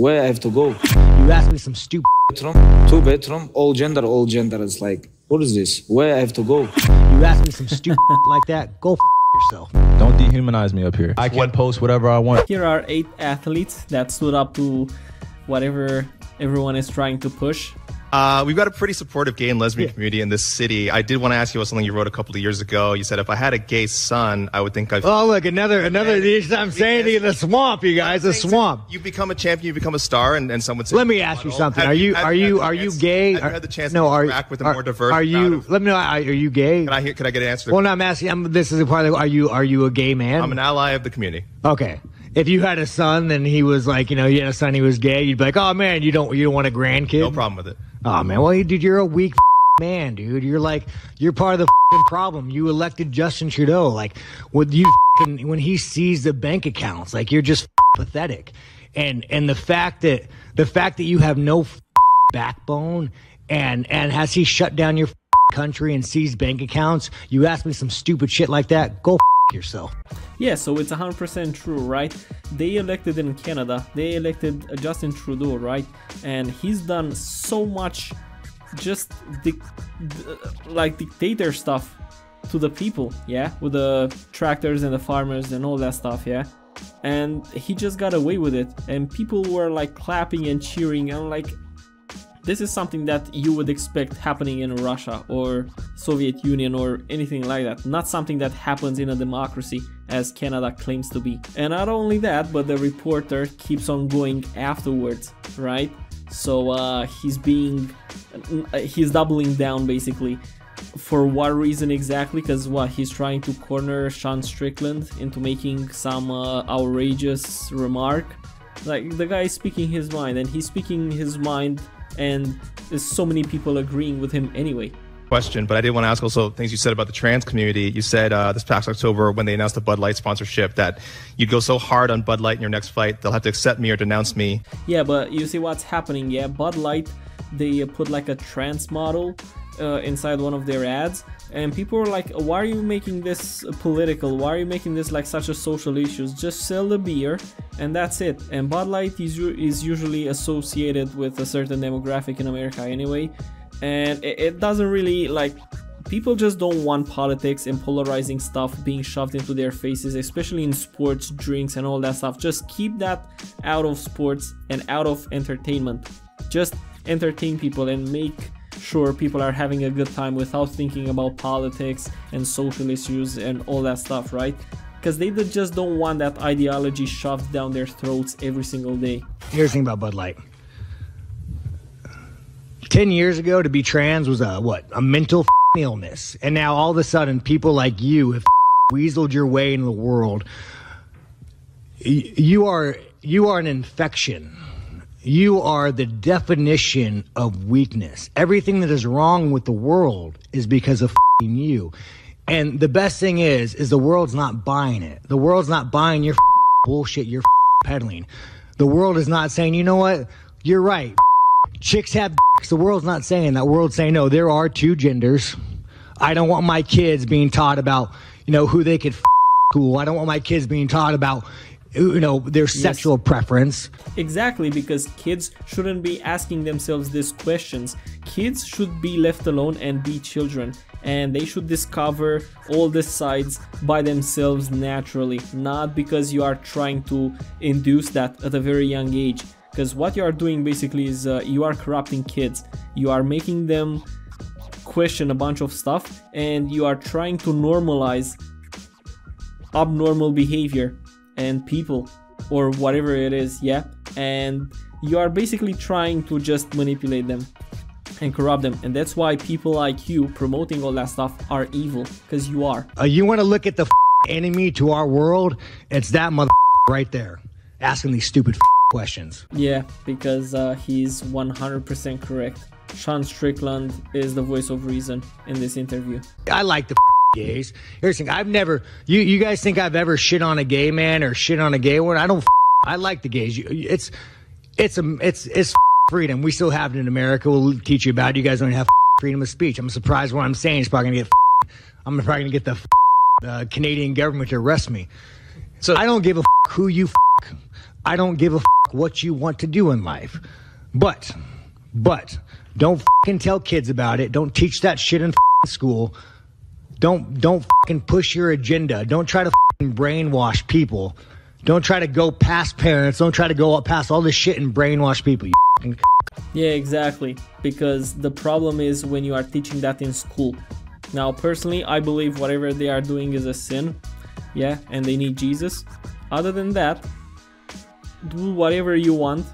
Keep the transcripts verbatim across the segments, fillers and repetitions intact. Where I have to go? You asked me some stupid bedroom, two bedroom, all gender, all gender. It's like, what is this? Where I have to go? You asked me some stupid like that? Go f yourself. Don't dehumanize me up here. I can post whatever I want. Here are eight athletes that stood up to whatever everyone is trying to push. Uh, we've got a pretty supportive gay and lesbian yeah. community in this city. I did want to ask you about something you wrote a couple of years ago. You said, if I had a gay son, I would think I've... Oh, look, another, another, I'm saying to you, the swamp, you guys, the swamp. You become a champion, you become a star, and, and someone says... Let me ask you something. Are you, are you, are you gay? Have you had the chance to interact with a more diverse crowd? Are you, let me know, are you gay? Can I hear, can I get an answer? Well, no, I'm asking, I'm, this is a part of, are you, are you a gay man? I'm an ally of the community. Okay. If you had a son and he was like, you know, you had a son, he was gay, you'd be like, oh man, you don't, you don't want a grandkid? No problem with it. Oh man, well, dude, you're a weak man, dude. You're like, you're part of the problem. You elected Justin Trudeau. Like, when you when he sees the bank accounts, like, you're just pathetic. And and the fact that the fact that you have no backbone, and and has he shut down your country and seized bank accounts? You ask me some stupid shit like that? Go yourself. Yeah, so it's one hundred percent true, right? They elected in Canada, they elected Justin Trudeau, right? And he's done so much just dic like dictator stuff to the people, yeah? With the tractors and the farmers and all that stuff, yeah? And he just got away with it. And people were like clapping and cheering, and like, this is something that you would expect happening in Russia or Soviet Union or anything like that. Not something that happens in a democracy as Canada claims to be. And not only that, but the reporter keeps on going afterwards, right? So uh, he's being, he's doubling down basically. For what reason exactly? Because what, he's trying to corner Sean Strickland into making some uh, outrageous remark. Like, the guy is speaking his mind, and he's speaking his mind, and there's so many people agreeing with him anyway. Question, but I did want to ask also things you said about the trans community. You said uh, this past October, when they announced the Bud Light sponsorship, that you'd go so hard on Bud Light in your next fight, they'll have to accept me or denounce me. Yeah, but you see what's happening, yeah? Bud Light, they put like a trans model uh, inside one of their ads, and people were like, why are you making this political? Why are you making this like such a social issue? Just sell the beer and that's it. And Bud Light is, is usually associated with a certain demographic in America anyway. And it doesn't really, like, people just don't want politics and polarizing stuff being shoved into their faces, especially in sports, drinks and all that stuff. Just keep that out of sports and out of entertainment. Just entertain people and make sure people are having a good time without thinking about politics and social issues and all that stuff, right? Because they just don't want that ideology shoved down their throats every single day. Here's the thing about Bud Light. ten years ago, to be trans was a, what, a mental illness. And now all of a sudden, people like you have weaseled your way into the world. You are, you are an infection. You are the definition of weakness. Everything that is wrong with the world is because of you. And the best thing is, is the world's not buying it. The world's not buying your bullshit, your peddling. The world is not saying, you know what, you're right. Chicks have dicks. The world's not saying that. The world's saying, no, there are two genders. I don't want my kids being taught about, you know, who they could f cool. I don't want my kids being taught about, you know, their yes. sexual preference. Exactly, because kids shouldn't be asking themselves these questions. Kids should be left alone and be children, and they should discover all the sides by themselves naturally, not because you are trying to induce that at a very young age. Because what you are doing basically is uh, you are corrupting kids. You are making them question a bunch of stuff, and you are trying to normalize abnormal behavior and people or whatever it is, yeah? And you are basically trying to just manipulate them and corrupt them. And that's why people like you promoting all that stuff are evil, because you are. Uh, you want to look at the enemy to our world? It's that mother right there asking these stupid questions. Yeah, because uh, he's one hundred percent correct. Sean Strickland is the voice of reason in this interview. I like the gays. Here's the thing, I've never, you, you guys think I've ever shit on a gay man or shit on a gay one? I don't, I like the gays. It's, it's, a, it's, it's freedom. We still have it in America. We'll teach you about it. You guys don't have freedom of speech. I'm surprised what I'm saying is probably going to get, I'm probably going to get the uh, Canadian government to arrest me. So I don't give a who you I don't give a f what you want to do in life. But, but, don't f***ing tell kids about it. Don't teach that shit in f***ing school. Don't, don't f***ing push your agenda. Don't try to f***ing brainwash people. Don't try to go past parents. Don't try to go up past all this shit and brainwash people, you f***ing c***. Yeah, exactly. Because the problem is when you are teaching that in school. Now, personally, I believe whatever they are doing is a sin. Yeah, and they need Jesus. Other than that, do whatever you want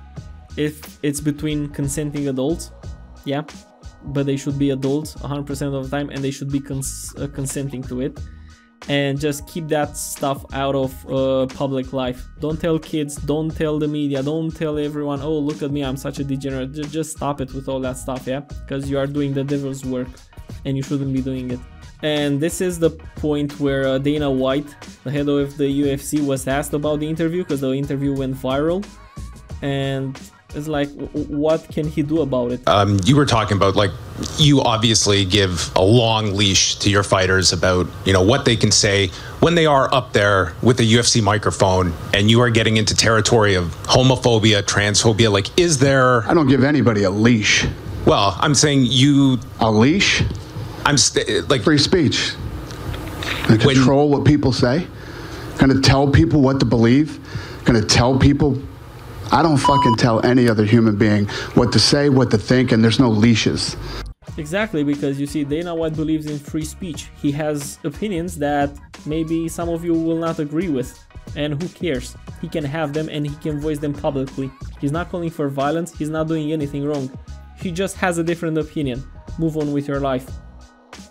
if it's between consenting adults. Yeah, but they should be adults one hundred percent of the time, and they should be cons uh, consenting to it. And just keep that stuff out of uh, public life. Don't tell kids, don't tell the media, don't tell everyone, oh, look at me, I'm such a degenerate. Just, just stop it with all that stuff, yeah? Because you are doing the devil's work and you shouldn't be doing it. And this is the point where uh, Dana White, the head of the U F C, was asked about the interview, because the interview went viral. And it's like, what can he do about it? Um, you were talking about, like, you obviously give a long leash to your fighters about, you know, what they can say when they are up there with a U F C microphone, and you are getting into territory of homophobia, transphobia. Like, is there... I don't give anybody a leash. Well, I'm saying you... A leash? I'm st like... Free speech. And control what people say. Gonna tell people what to believe. Gonna tell people... I don't fucking tell any other human being what to say, what to think, and there's no leashes. Exactly, because you see, Dana White believes in free speech. He has opinions that maybe some of you will not agree with, and who cares? He can have them and he can voice them publicly. He's not calling for violence, he's not doing anything wrong. He just has a different opinion. Move on with your life.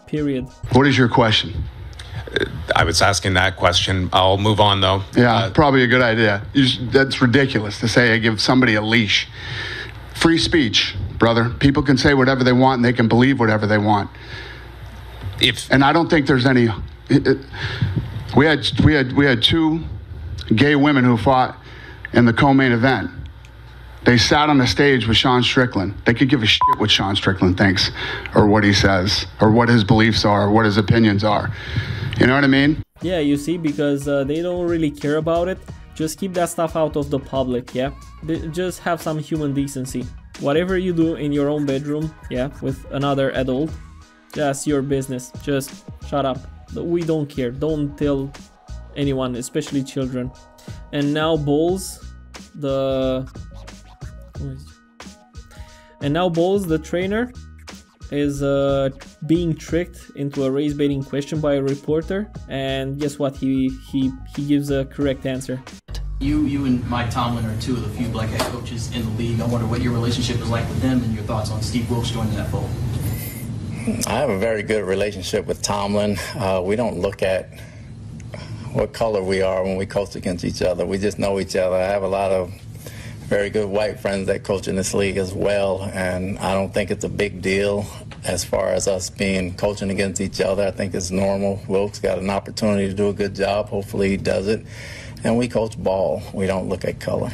Period. What is your question? I was asking that question. I'll move on, though. Yeah, uh, probably a good idea. You sh that's ridiculous to say I give somebody a leash. Free speech, brother. People can say whatever they want, and they can believe whatever they want. If and I don't think there's any. It, it, we had we had we had two gay women who fought in the co-main event. They sat on the stage with Sean Strickland. They could give a shit what Sean Strickland thinks, or what he says, or what his beliefs are, or what his opinions are. You know what I mean? Yeah, you see, because uh, they don't really care about it. Just keep that stuff out of the public, yeah? B- just have some human decency. Whatever you do in your own bedroom, yeah, with another adult, that's your business. Just shut up. We don't care. Don't tell anyone, especially children. And now Bowles, the... And now Bowles, the trainer, is uh, being tricked into a race-baiting question by a reporter, and guess what? He he he gives a correct answer. You you and Mike Tomlin are two of the few black head coaches in the league. I wonder what your relationship is like with them, and your thoughts on Steve Wilks joining that fold. I have a very good relationship with Tomlin. Uh, we don't look at what color we are when we coach against each other. We just know each other. I have a lot of very good white friends that coach in this league as well, and I don't think it's a big deal as far as us being coaching against each other. I think it's normal. Wilks got an opportunity to do a good job. Hopefully he does it. And we coach ball. We don't look at color.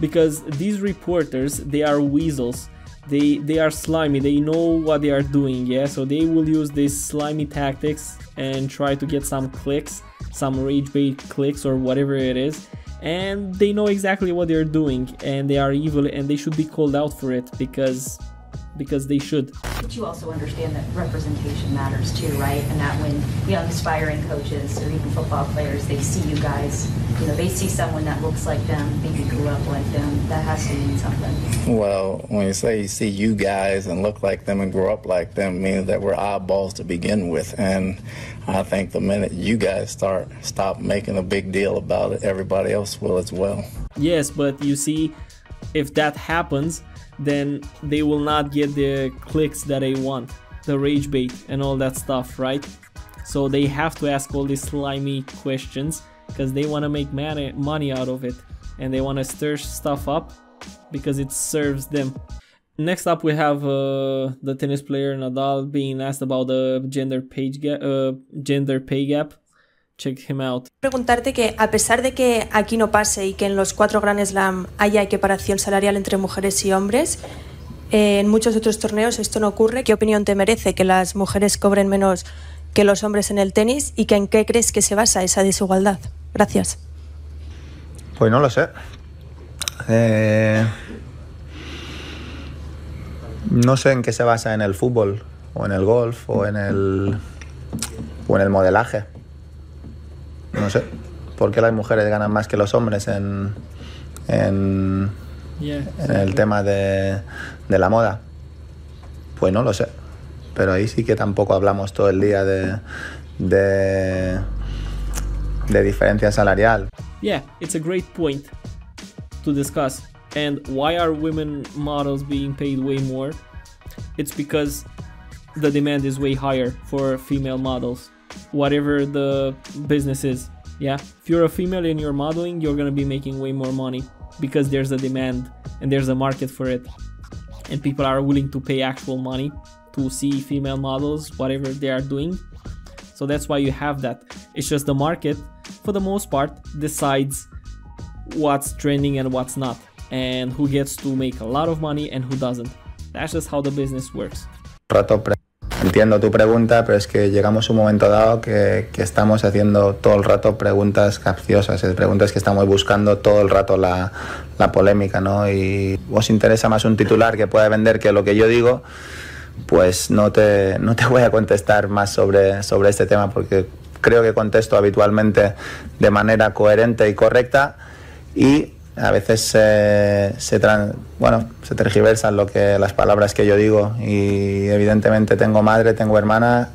Because these reporters, they are weasels. They, they are slimy. They know what they are doing, yeah? So they will use these slimy tactics and try to get some clicks, some rage bait clicks or whatever it is. And they know exactly what they're doing, and they are evil, and they should be called out for it, because because they should. But you also understand that representation matters too, right? And that when young aspiring coaches or even football players, they see you guys, you know, they see someone that looks like them, maybe grew up like them, that has to mean something. Well, when you say you see you guys and look like them and grow up like them, means that we're oddballs to begin with. And I think the minute you guys start stop making a big deal about it, everybody else will as well. Yes, but you see, if that happens, then they will not get the clicks that they want, the rage bait and all that stuff, right? So they have to ask all these slimy questions because they want to make money, money out of it, and they want to stir stuff up because it serves them. Next up, we have uh, the tennis player Nadal being asked about the gender page gap, uh, gender pay gap. Check him out. Preguntarte que a pesar de que aquí no pase y que en los cuatro Grand Slam haya equiparación salarial entre mujeres y hombres, eh, en muchos otros torneos esto no ocurre. ¿Qué opinión te merece que las mujeres cobren menos que los hombres en el tenis y que en qué crees que se basa esa desigualdad? Gracias. Pues no lo sé. Eh, no sé en qué se basa en el fútbol, o en el golf, o en el, o en el modelaje. No sé. ¿Por qué las mujeres ganan más que los hombres en, en, yeah, exactly. en el tema de, de la moda? Pues no lo sé. Pero ahí sí que tampoco hablamos todo el día de, de, de diferencia salarial. Yeah, it's a great point to discuss. And why are women models being paid way more? It's because the demand is way higher for female models, whatever the business is. Yeah, if you're a female and you're modeling, you're gonna be making way more money because there's a demand and there's a market for it, and people are willing to pay actual money to see female models, whatever they are doing. So that's why you have that. It's just the market, for the most part, decides what's trending and what's not, and who gets to make a lot of money and who doesn't. That's just how the business works. Entiendo tu pregunta, pero es que llegamos a un momento dado que, que estamos haciendo todo el rato preguntas capciosas, preguntas que estamos buscando todo el rato la, la polémica, ¿no? Y os interesa más un titular que pueda vender que lo que yo digo, pues no te, no te voy a contestar más sobre, sobre este tema, porque creo que contesto habitualmente de manera coherente y correcta, y a veces eh, se, bueno, se tergiversan lo que, las palabras que yo digo, y evidentemente tengo madre, tengo hermana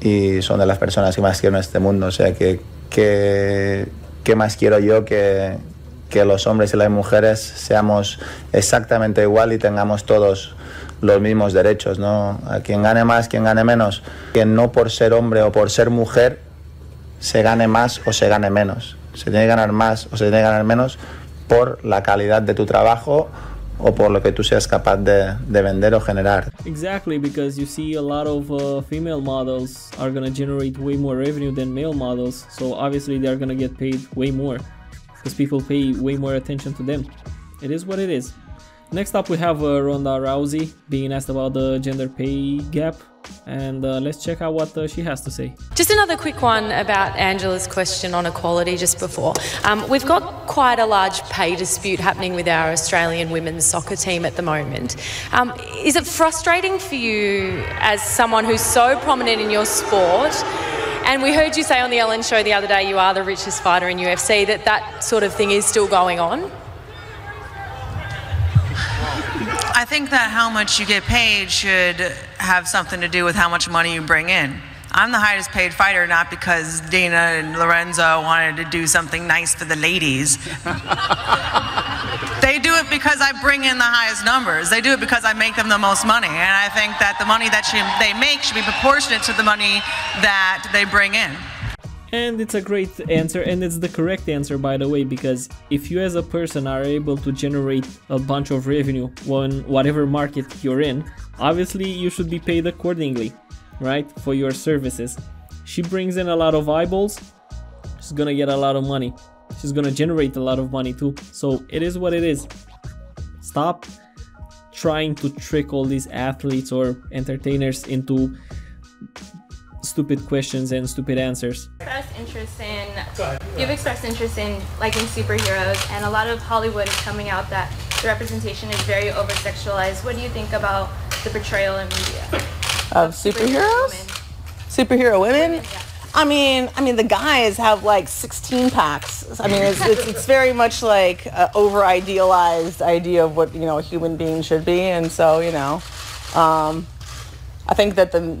y son de las personas que más quiero en este mundo. O sea, que, que, ¿qué más quiero yo que, que los hombres y las mujeres seamos exactamente igual y tengamos todos los mismos derechos, ¿no? A quien gane más, quien gane menos, que no por ser hombre o por ser mujer se gane más o se gane menos. Se tiene que ganar más o se tiene que ganar menos por la calidad de tu trabajo o por lo que tú seas capaz de, de vender o generar. Exactly, because you see a lot of uh, female models are going to generate way more revenue than male models, so obviously they're going to get paid way more because people pay way more attention to them. It is what it is. Next up we have uh, Rhonda Rousey being asked about the gender pay gap, and uh, let's check out what uh, she has to say. Just another quick one about Angela's question on equality just before. Um, we've got quite a large pay dispute happening with our Australian women's soccer team at the moment. Um, is it frustrating for you as someone who's so prominent in your sport, and we heard you say on the Ellen show the other day you are the richest fighter in U F C, that that sort of thing is still going on? I think that how much you get paid should have something to do with how much money you bring in. I'm the highest paid fighter not because Dana and Lorenzo wanted to do something nice for the ladies. They do it because I bring in the highest numbers. They do it because I make them the most money. And I think that the money that she, they make should be proportionate to the money that they bring in. And it's a great answer, and it's the correct answer, by the way, because if you as a person are able to generate a bunch of revenue on whatever market you're in, obviously you should be paid accordingly, right, for your services. She brings in a lot of eyeballs, she's gonna get a lot of money, she's gonna generate a lot of money too, so it is what it is. Stop trying to trick all these athletes or entertainers into stupid questions and stupid answers. Interest in, you've expressed interest in liking superheroes, and a lot of Hollywood is coming out that the representation is very over sexualized. What do you think about the portrayal in media of, of superheroes? Superhero women? Superhero women? women yeah. I mean, I mean the guys have like sixteen packs. I mean, it's, it's, it's very much like an over idealized idea of what, you know, a human being should be, and so, you know, um, I think that the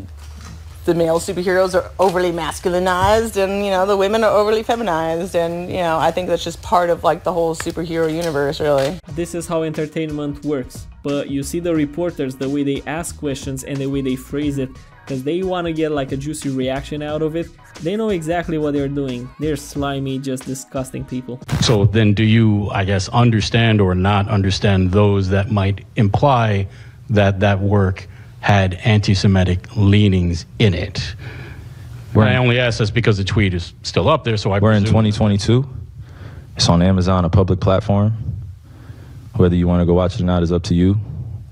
The male superheroes are overly masculinized, and, you know, the women are overly feminized, and, you know, I think that's just part of like the whole superhero universe, really. This is how entertainment works, but you see the reporters, the way they ask questions and the way they phrase it, because they want to get like a juicy reaction out of it. They know exactly what they're doing. They're slimy, just disgusting people. So then do you, I guess, understand or not understand those that might imply that that work had anti-Semitic leanings in it? We're I only ask this because the tweet is still up there, so I We're in twenty twenty-two. It's on Amazon, a public platform. Whether you want to go watch it or not is up to you.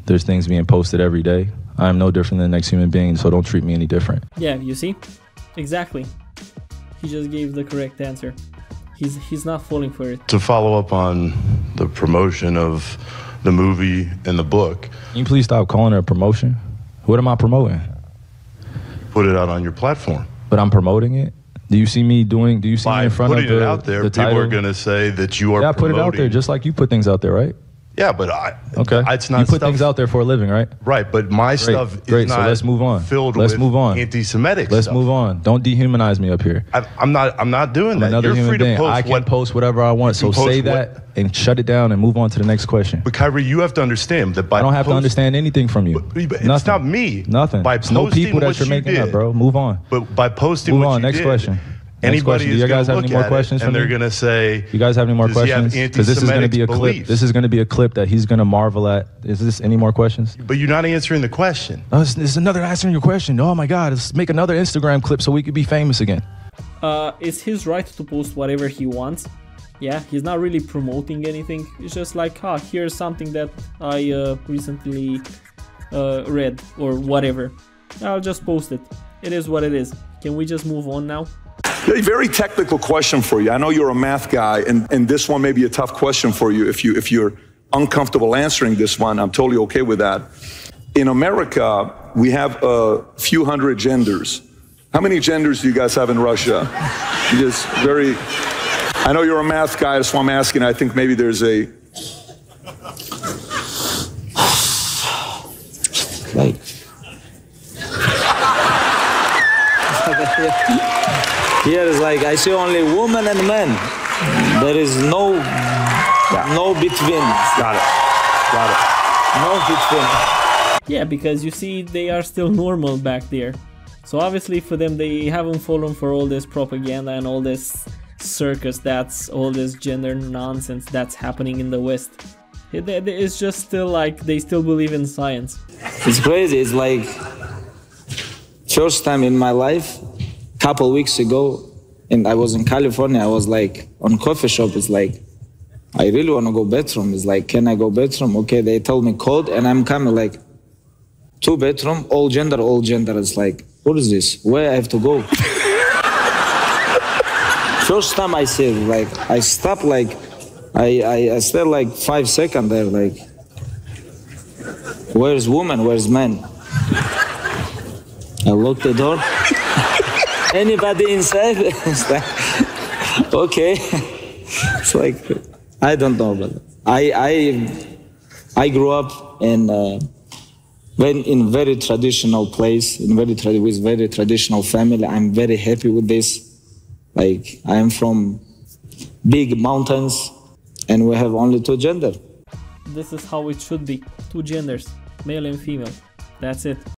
There's things being posted every day. I'm no different than the next human being, so don't treat me any different. Yeah, you see? Exactly. He just gave the correct answer. He's he's not falling for it. To follow up on the promotion of the movie and the book. Can you please stop calling it a promotion? What am I promoting? Put it out on your platform. But I'm promoting it? Do you see me doing, do you see By me in front of the, out there, the title? People are going to say that you are yeah, promoting. Yeah, I put it out there just like you put things out there, right? Yeah, but I, okay. it's not You put stuff, things out there for a living, right? Right, but my Great. stuff is Great. not so let's move on. filled let's with move on. anti-Semitic Let's stuff. move on. Don't dehumanize me up here. I, I'm not I'm not doing I'm that. Another You're human free being. to post I can what, post whatever I want, so say that what, and shut it down and move on to the next question. But Kyrie, you have to understand that by I don't have post, to understand anything from you. But, but it's not me. Nothing. By it's no people that you're making you up, bro. Move on. But by posting move what on. you next did, question. Next Anybody is do you guys have any more questions? And they're going to say, you guys have any more questions? Because this is going to be a beliefs. clip. This is going to be a clip that he's going to marvel at. Is this any more questions? But you're not answering the question. Oh, it's, it's another answering your question. Oh my God, let's make another Instagram clip so we could be famous again. Uh, it's his right to post whatever he wants. Yeah, he's not really promoting anything. It's just like, ah, oh, here's something that I uh, recently uh, read or whatever. I'll just post it. It is what it is. Can we just move on now? A very technical question for you. I know you're a math guy, and, and this one may be a tough question for you. If, you. if you're uncomfortable answering this one, I'm totally okay with that. In America, we have a few hundred genders. How many genders do you guys have in Russia? Just very. I know you're a math guy, that's why I'm asking. I think maybe there's a... Wait. Here is like, I see only women and men. There is no, yeah. no between. Got it, got it. No between. Yeah, because you see, they are still normal back there. So obviously for them, they haven't fallen for all this propaganda and all this circus, that's all this gender nonsense that's happening in the West. It, it's just still like, they still believe in science. It's crazy, it's like, first time in my life, couple weeks ago, and I was in California, I was like, on coffee shop, it's like, I really want to go bathroom. It's like, can I go bathroom? Okay, they told me code, and I'm coming like, two bathroom, all gender, all gender. It's like, what is this? Where I have to go? First time I said, like, I stopped like, I, I, I stayed like five seconds there, like, where's woman, where's man? I locked the door. Anybody inside? It's like, okay. It's like, I don't know, but I, I, I grew up in, uh, in very traditional place, in very tra with very traditional family. I'm very happy with this. Like, I'm from big mountains, and we have only two genders. This is how it should be, two genders, male and female. That's it.